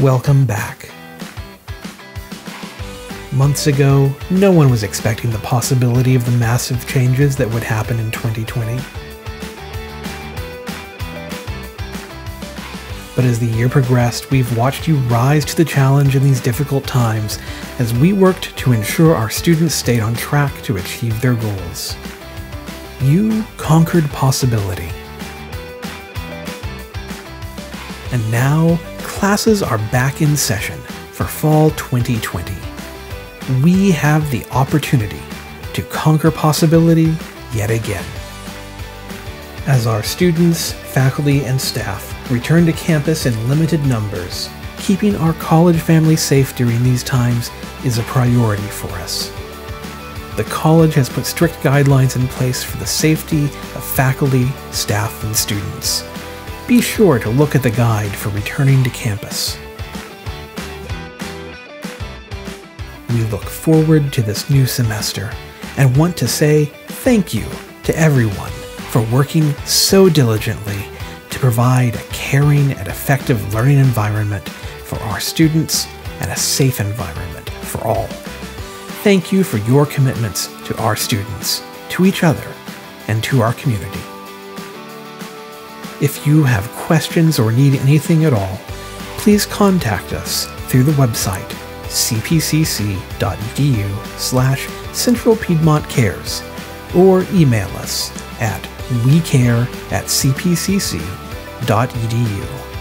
Welcome back. Months ago, no one was expecting the possibility of the massive changes that would happen in 2020. But as the year progressed, we've watched you rise to the challenge in these difficult times as we worked to ensure our students stayed on track to achieve their goals. You conquered possibility. And now, classes are back in session for fall 2020. We have the opportunity to conquer possibility yet again. As our students, faculty, and staff return to campus in limited numbers, keeping our college family safe during these times is a priority for us. The college has put strict guidelines in place for the safety of faculty, staff, and students. Be sure to look at the guide for returning to campus. We look forward to this new semester and want to say thank you to everyone for working so diligently to provide a caring and effective learning environment for our students and a safe environment for all. Thank you for your commitments to our students, to each other, and to our community. If you have questions or need anything at all, please contact us through the website cpcc.edu/Central Piedmont Cares or email us at wecare@cpcc.edu.